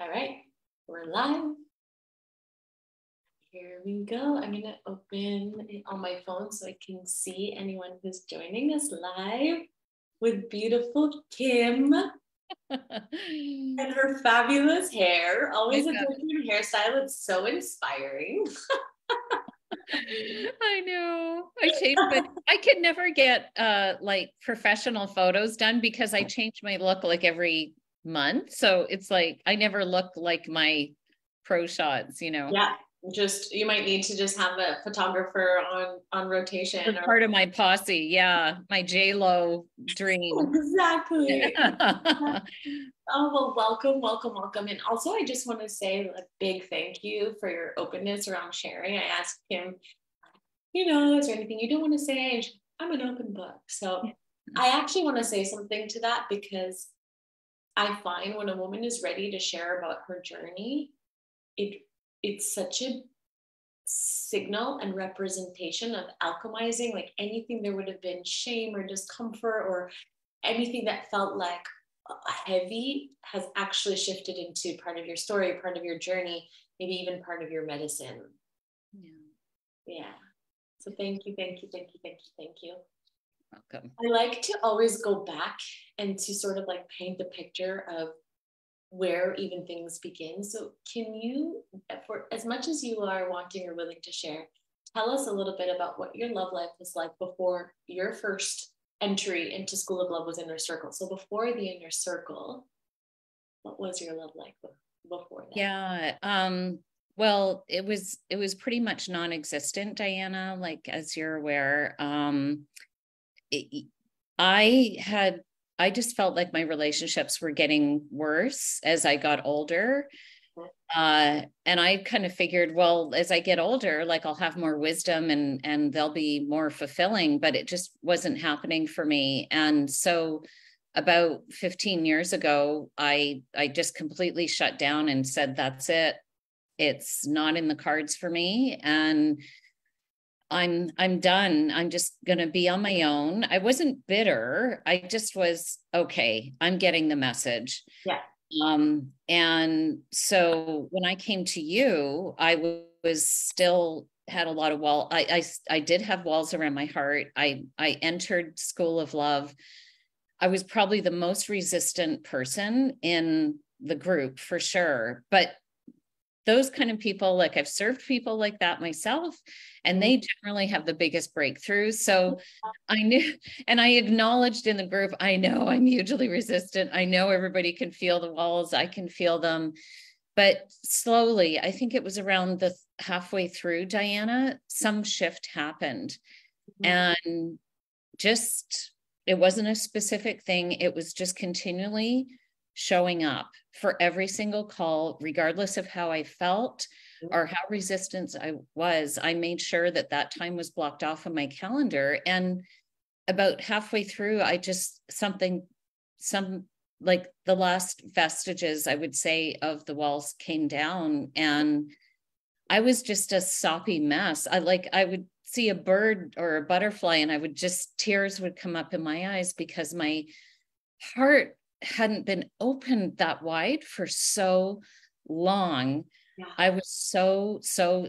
All right, we're live. Here we go. I'm going to open it on my phone so I can see anyone who's joining us live with beautiful Kim and her fabulous hair. Always a different hairstyle. It's so inspiring. I know. I changed, but I could never get like professional photos done because I change my look like every month. So it's like I never look like my pro shots, you know. Yeah. Just you might need to just have a photographer on rotation. Or part of my posse, yeah, my J-Lo dream. Exactly. Yeah. Oh well, welcome, and also I just want to say a big thank you for your openness around sharing. I asked him, you know, is there anything you don't want to say? And I'm an open book, so yeah. I actually want to say something to that because I find when a woman is ready to share about her journey, it's such a signal and representation of alchemizing, like anything there would have been shame or discomfort or anything that felt like heavy has actually shifted into part of your story, part of your journey, maybe even part of your medicine. Yeah. Yeah. So thank you. Welcome. I like to always go back and to sort of like paint the picture of where even things begin. So can you, for as much as you are wanting or willing to share, tell us a little bit about what your love life was like before your first entry into School of Love was Inner Circle. So before the Inner Circle, what was your love life before that? Yeah, well, it was pretty much non-existent, Diana, like as you're aware. I just felt like my relationships were getting worse as I got older. And I kind of figured, well, as I get older, like I'll have more wisdom and they'll be more fulfilling, but it just wasn't happening for me. And so about 15 years ago, I just completely shut down and said, that's it. It's not in the cards for me. And I'm done. I'm just going to be on my own. I wasn't bitter. I just was, okay, I'm getting the message. Yeah. And so when I came to you, I was still had a lot of walls. I did have walls around my heart. I entered School of Love. I was probably the most resistant person in the group for sure. But those kind of people, like I've served people like that myself, and they generally have the biggest breakthroughs. So I knew, and I acknowledged in the group, I know I'm hugely resistant. I know everybody can feel the walls. I can feel them. But slowly, I think it was around the halfway through, Diana, some shift happened. Mm-hmm. And just, it wasn't a specific thing. It was just continually showing up for every single call, regardless of how I felt or how resistant I was. I made sure that that time was blocked off of my calendar. And about halfway through, I just like the last vestiges, I would say, of the walls came down, and I was just a soppy mess. I would see a bird or a butterfly, and I would just, tears would come up in my eyes because my heart hadn't been opened that wide for so long. Yeah. I was so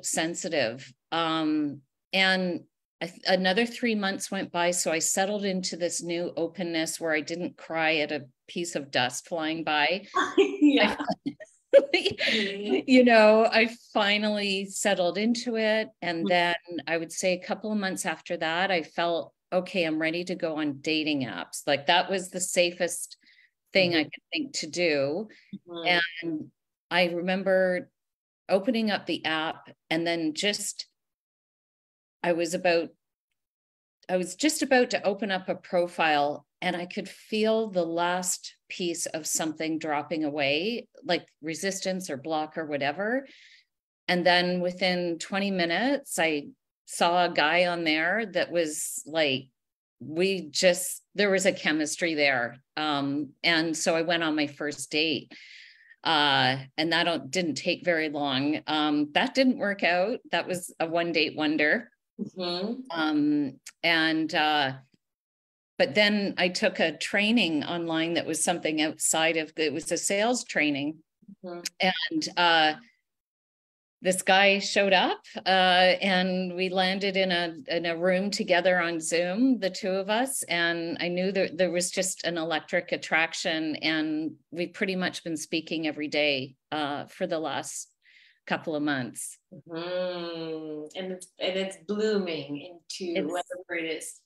sensitive. And another 3 months went by. So I settled into this new openness where I didn't cry at a piece of dust flying by. Yeah. You know, I finally settled into it. And then I would say a couple of months after that, I felt, okay, I'm ready to go on dating apps. Like that was the safest thing I could think to do. Mm-hmm. And I remember opening up the app, and then I was just about to open up a profile, and I could feel the last piece of something dropping away, like resistance or block or whatever. And then within 20 minutes, I saw a guy on there that was like, there was a chemistry there. And so I went on my first date, and that didn't take very long. That didn't work out. That was a one-date wonder. Mm-hmm. But then I took a training online that was something outside of, it was a sales training. Mm-hmm. And this guy showed up and we landed in a room together on Zoom, the two of us. And I knew that there was just an electric attraction, and we've pretty much been speaking every day for the last couple of months. Mm-hmm. And it's blooming into whatever it is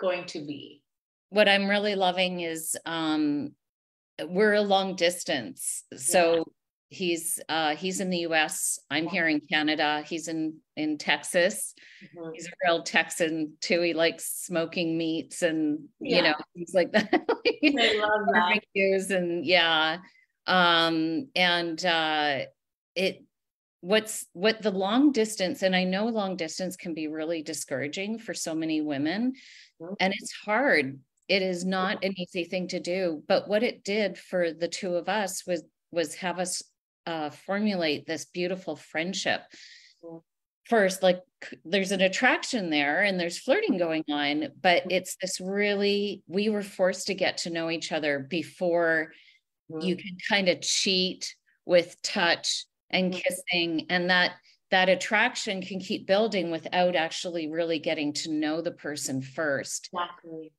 going to be. What I'm really loving is we're a long distance. So he's in the US. I'm here in Canada. He's in Texas. Mm-hmm. He's a real Texan too. He likes smoking meats and, you know, things like that. I love that. Barbecues and what the long distance, and I know long distance can be really discouraging for so many women, and it's hard. It is not an easy thing to do, but what it did for the two of us was have us formulate this beautiful friendship. First, like there's an attraction there and there's flirting going on, but it's this really, we were forced to get to know each other before you can kind of cheat with touch and kissing, and that attraction can keep building without actually really getting to know the person first. Exactly.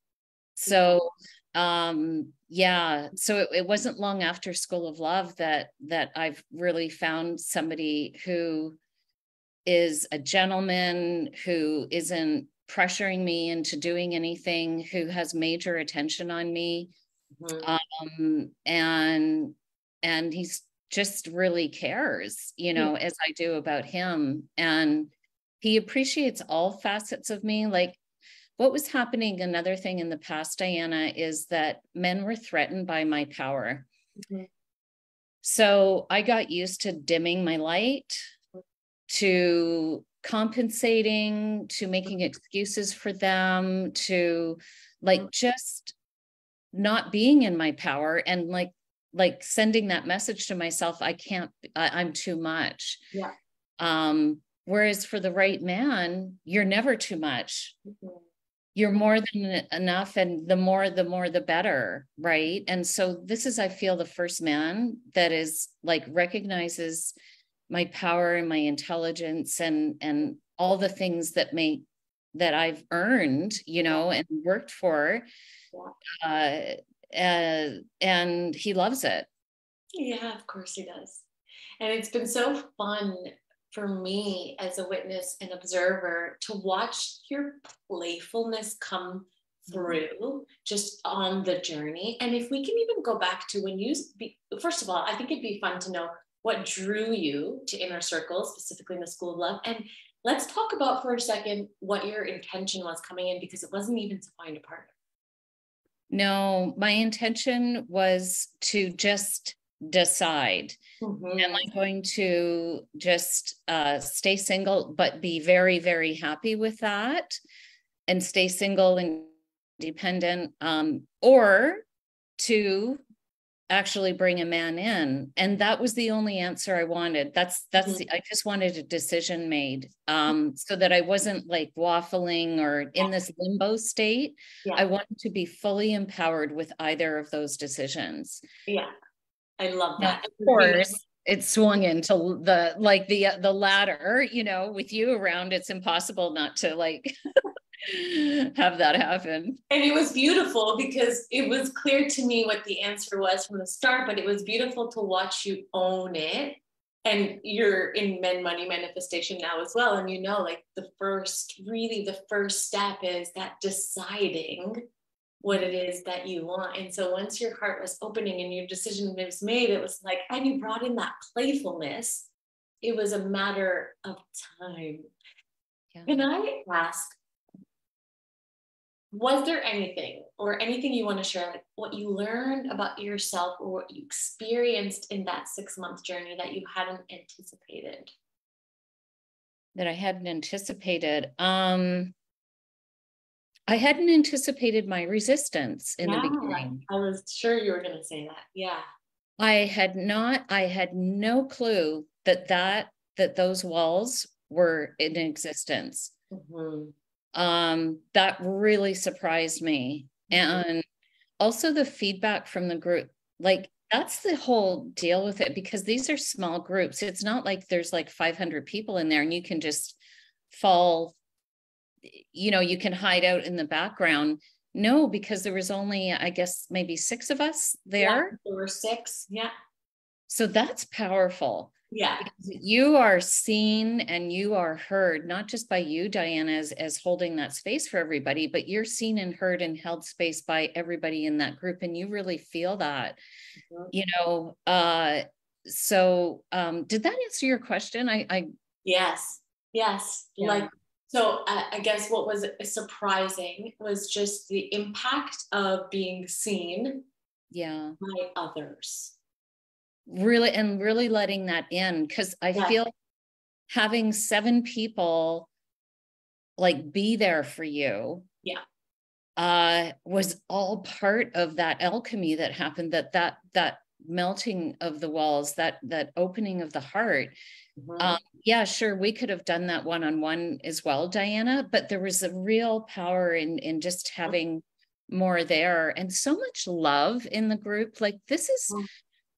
So, so it wasn't long after School of Love that I've really found somebody who is a gentleman, who isn't pressuring me into doing anything, who has major attention on me. Mm-hmm. And he's just really cares, you know, as I do about him. And he appreciates all facets of me. Like what was happening, another thing in the past, Diana, is that men were threatened by my power. Mm-hmm. So I got used to dimming my light, to compensating, to making excuses for them, to like just not being in my power and like sending that message to myself, I can't, I'm too much. Yeah. Whereas for the right man, you're never too much. Mm-hmm. You're more than enough. And the more, the better. Right. And so this is, I feel, the first man that is like recognizes my power and my intelligence and all the things that I've earned, you know, and worked for, and he loves it. Yeah, of course he does. And it's been so fun for me as a witness and observer to watch your playfulness come through just on the journey. And if we can even go back to when you, first of all, I think it'd be fun to know what drew you to Inner Circle, specifically in the School of Love. And let's talk about for a second what your intention was coming in, because it wasn't even to find a partner. No, my intention was to just decide, am I going to just stay single, but be very, very happy with that and stay single and independent, or to actually bring a man in. And that was the only answer I wanted. I just wanted a decision made, so that I wasn't like waffling or in this limbo state. Yeah. I wanted to be fully empowered with either of those decisions. Yeah. I love that. Now, of course it swung into the latter, you know, with you around, it's impossible not to like have that happen. And it was beautiful because it was clear to me what the answer was from the start, but it was beautiful to watch you own it. And you're in Men Money Manifestation now as well. And you know, like the first step is that deciding what it is that you want. And so once your heart was opening and your decision was made, it was like, and you brought in that playfulness. It was a matter of time. Yeah. Can I ask, was there anything you want to share, like what you learned about yourself or what you experienced in that 6-month journey that you hadn't anticipated? That I hadn't anticipated? I hadn't anticipated my resistance in the beginning. I was sure you were going to say that. Yeah. I had no clue that those walls were in existence. Mm-hmm. That really surprised me. And also the feedback from the group, like That's the whole deal with it, because these are small groups. It's not like there's like 500 people in there and you can just fall, you know, you can hide out in the background. No, because there was only, I guess, maybe 6 of us there. Yeah, there were 6. Yeah. So that's powerful. Yeah. You are seen and you are heard, not just by you, Diana, as holding that space for everybody, but you're seen and heard and held space by everybody in that group. And you really feel that, mm-hmm. you know, did that answer your question? Yes. Yeah. I guess what was surprising was just the impact of being seen by others. Really letting that in, because I feel having 7 people like be there for you was all part of that alchemy that happened, that melting of the walls, that opening of the heart. Mm-hmm. Sure, we could have done that one-on-one as well, Diana, but there was a real power in just having more there, and so much love in the group. Like, this is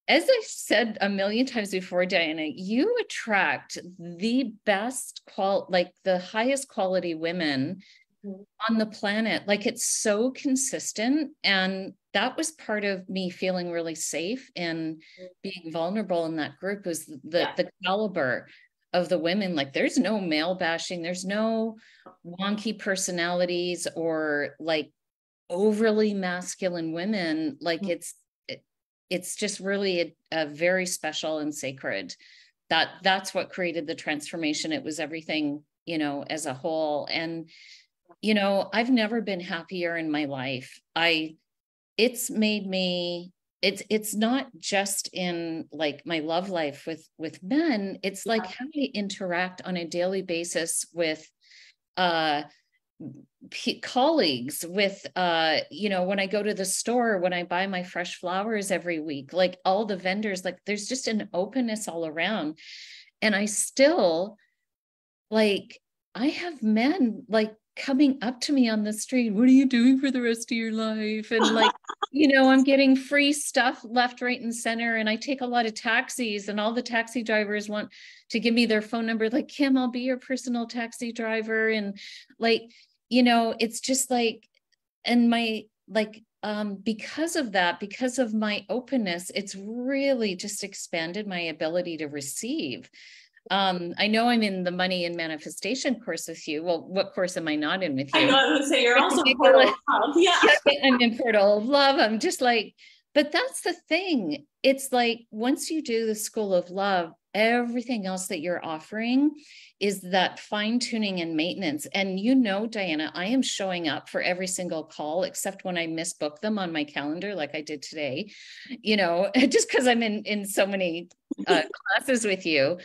as I've said a million times before, Diana, you attract the best the highest quality women mm-hmm. on the planet. Like, it's so consistent. And that was part of me feeling really safe and being vulnerable in that group, was the caliber of the women. Like, there's no male bashing. There's no wonky personalities or like overly masculine women. Like mm-hmm. It's just really a very special and sacred. That's what created the transformation. It was everything, you know, as a whole. And, you know, I've never been happier in my life. It's made me, it's not just in like my love life with men. It's like how I interact on a daily basis with, colleagues, with you know, when I go to the store, when I buy my fresh flowers every week, like all the vendors, like there's just an openness all around. And I still, like, I have men like coming up to me on the street, what are you doing for the rest of your life? And like, you know, I'm getting free stuff left, right, and center. And I take a lot of taxis, and all the taxi drivers want to give me their phone number. Like, Kim, I'll be your personal taxi driver. And like, you know, it's just like, and my, like, because of that, because of my openness, it's really just expanded my ability to receive. I know I'm in the Money and Manifestation course with you. Well, what course am I not in with you? I know, I would say you're also in Portal of Love. Yeah. I'm in Portal of Love. I'm just like, but that's the thing. It's like, once you do the School of Love, everything else that you're offering is that fine tuning and maintenance. And you know, Diana, I am showing up for every single call, except when I misbook them on my calendar, like I did today, you know, just because I'm in so many classes with you.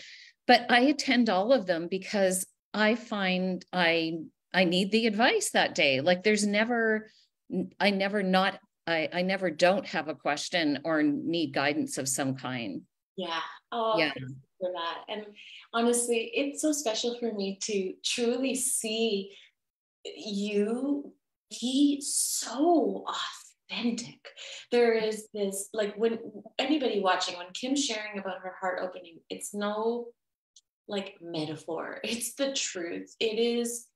But I attend all of them because I find I need the advice that day. Like, there's never, I never don't have a question or need guidance of some kind. Yeah. Oh, yeah. Thank you for that. And honestly, it's so special for me to truly see you be so authentic. There is this, like, when anybody watching, when Kim's sharing about her heart opening, it's no like metaphor, it's the truth. It is,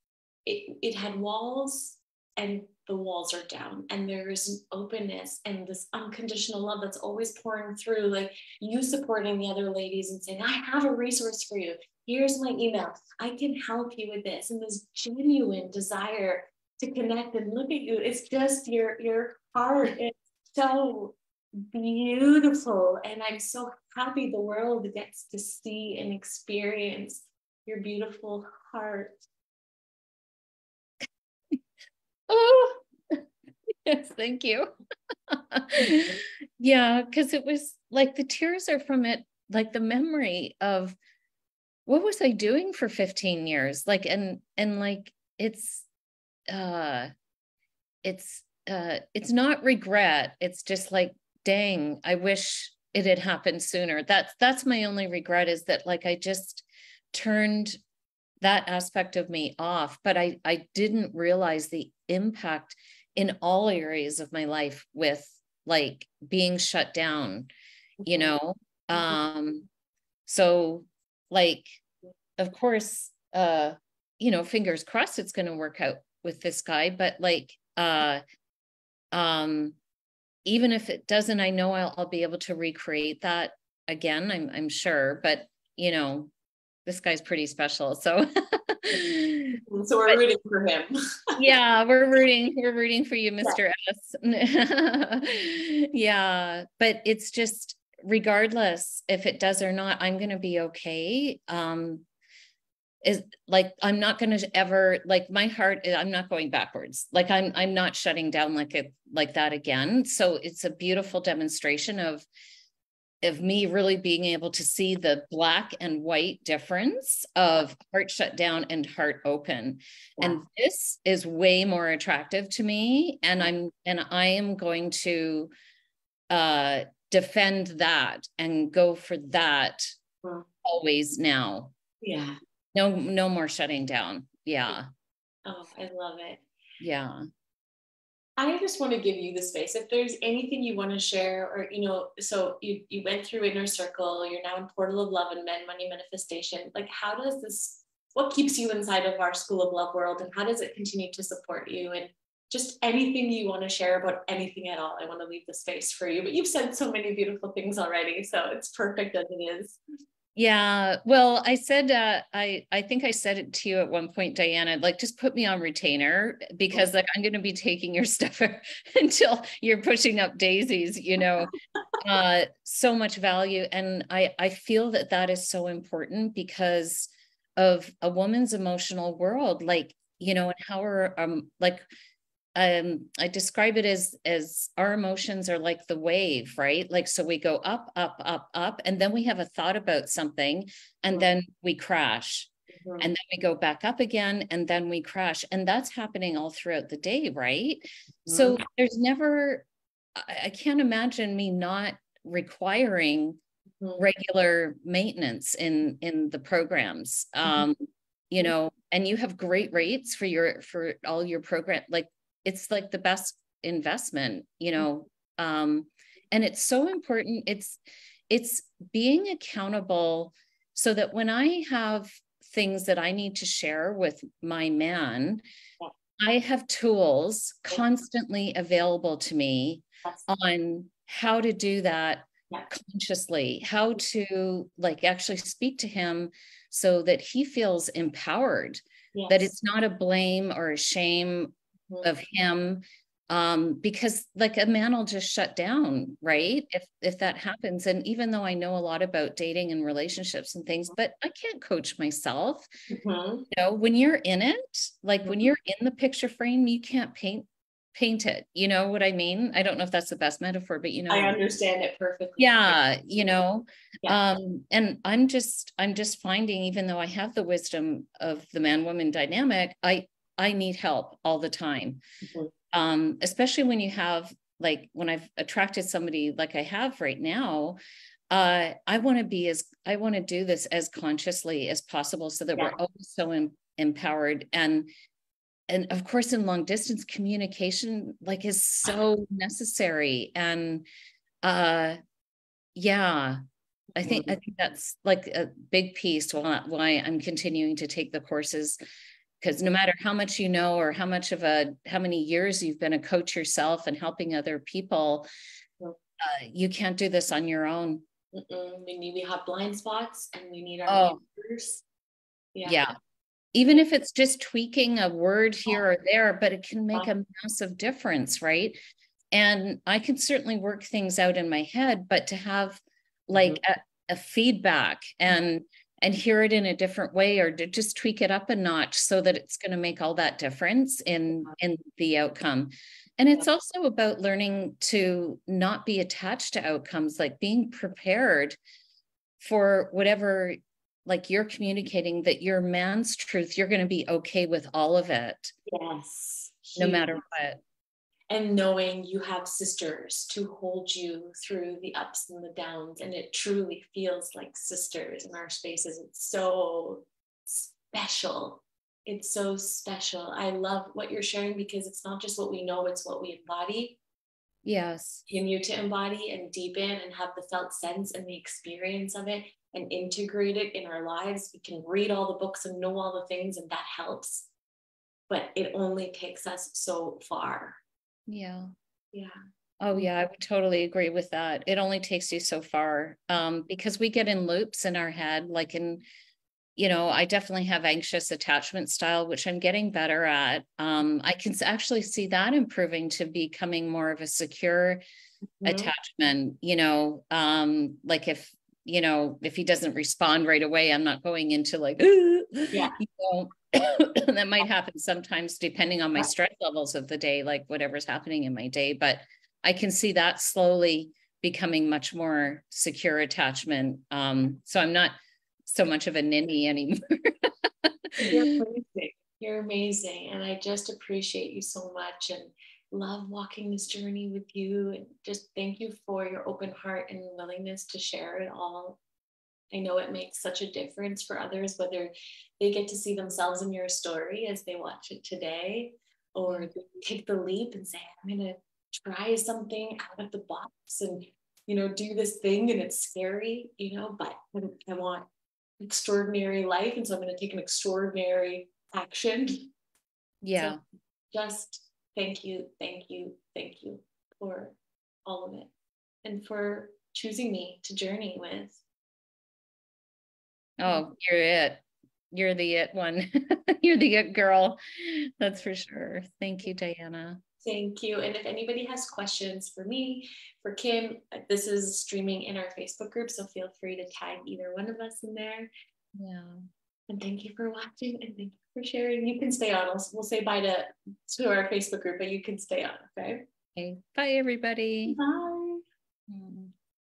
it had walls, and the walls are down, and there is an openness and this unconditional love that's always pouring through, like you supporting the other ladies and saying, I have a resource for you. Here's my email. I can help you with this. And this genuine desire to connect and look at you. It's just your heart is so beautiful. And I'm so happy the world gets to see and experience your beautiful heart. Oh, yes, thank you. Yeah, because it was like the tears are from it, like the memory of what was I doing for 15 years? Like, and like, it's not regret. It's just like, dang, I wish it had happened sooner. That's my only regret, is that like, I just turned that aspect of me off, but I didn't realize the impact in all areas of my life with like being shut down you know? So like, of course, you know, fingers crossed it's going to work out with this guy, but like, even if it doesn't, I know I'll be able to recreate that again, I'm sure, but you know, this guy's pretty special. So, so we're rooting for him. Yeah. We're rooting for you, Mr. Yeah. S. Yeah. But it's just, regardless if it does or not, I'm going to be okay. Is like, I'm not going to ever, like my heart, I'm not going backwards. Like I'm not shutting down like that again. So it's a beautiful demonstration of me really being able to see the black and white difference of heart shut down and heart open. Wow. And this is way more attractive to me. And I am going to, defend that and go for that always now. Yeah. No more shutting down. Yeah. Oh, I love it. Yeah. I just want to give you the space. If there's anything you want to share or, you know, so you went through Inner Circle, you're now in Portal of Love and Men Money Manifestation. Like, how does this, what keeps you inside of our School of Love world, and how does it continue to support you? And just anything you want to share about anything at all. I want to leave the space for you, but you've said so many beautiful things already, so it's perfect as it is. Yeah. Well, I said, I think I said it to you at one point, Diana, like, just put me on retainer, because like, I'm going to be taking your stuff until you're pushing up daisies, you know, so much value. And I feel that that is so important because of a woman's emotional world, like, you know, and how are, I describe it as our emotions are like the wave, right? Like, so we go up, up, up, up, and then we have a thought about something, and then we crash, and then we go back up again, and then we crash. And that's happening all throughout the day, right? So there's never, I can't imagine me not requiring regular maintenance in the programs, you know, and you have great rates for all your program, like, it's like the best investment, you know? And it's so important. It's being accountable so that when I have things that I need to share with my man, I have tools constantly available to me on how to do that consciously, how to like actually speak to him so that he feels empowered, that it's not a blame or a shame of him, because like a man will just shut down, right? If that happens. And even though I know a lot about dating and relationships and things, but I can't coach myself. You know, when you're in it, like when you're in the picture frame, you can't paint it. You know what I mean? I don't know if that's the best metaphor, but you know, I understand it perfectly. Yeah. You know, and I'm just finding, even though I have the wisdom of the man-woman dynamic, I need help all the time. Especially when you have, like when I've attracted somebody like I have right now, I want to do this as consciously as possible so that we're always so empowered. And of course, in long distance communication, like, is so necessary. And I think that's like a big piece why I'm continuing to take the courses. Because no matter how much you know, or how many years you've been a coach yourself and helping other people, you can't do this on your own. We have blind spots, and we need our neighbors. Yeah. Even if it's just tweaking a word here or there, but it can make a massive difference, right? And I can certainly work things out in my head, but to have like a feedback and hear it in a different way, or to just tweak it up a notch so that it's going to make all that difference in the outcome. And it's also about learning to not be attached to outcomes, like being prepared for whatever, like you're communicating that your man's truth, you're going to be okay with all of it. Yes. No matter what. And knowing you have sisters to hold you through the ups and the downs. And it truly feels like sisters in our spaces. It's so special. It's so special. I love what you're sharing, because it's not just what we know, it's what we embody. Yes. Continue to embody and deepen and have the felt sense and the experience of it and integrate it in our lives. We can read all the books and know all the things, and that helps, but it only takes us so far. Yeah. Yeah. Oh yeah. I would totally agree with that. It only takes you so far, because we get in loops in our head, like in, you know, I definitely have anxious attachment style, which I'm getting better at. I can actually see that improving to becoming more of a secure attachment, you know, like if, you know, if he doesn't respond right away, I'm not going into like, yeah. You know, that might happen sometimes depending on my stress levels of the day, like whatever's happening in my day, but I can see that slowly becoming much more secure attachment. So I'm not so much of a ninny anymore. You're amazing. You're amazing. And I just appreciate you so much and love walking this journey with you. And just thank you for your open heart and willingness to share it all. I know it makes such a difference for others, whether they get to see themselves in your story as they watch it today, or they take the leap and say, I'm going to try something out of the box and, you know, do this thing and it's scary, you know, but I want extraordinary life, and so I'm going to take an extraordinary action. Yeah. So just thank you for all of it and for choosing me to journey with. Oh, you're it. You're the it one. You're the it girl. That's for sure. Thank you, Diana. Thank you. And if anybody has questions for me, for Kim, this is streaming in our Facebook group, so feel free to tag either one of us in there. Yeah. And thank you for watching, and thank you for sharing. You can stay on. We'll say bye to our Facebook group, but you can stay on, okay? Okay. Bye, everybody. Bye.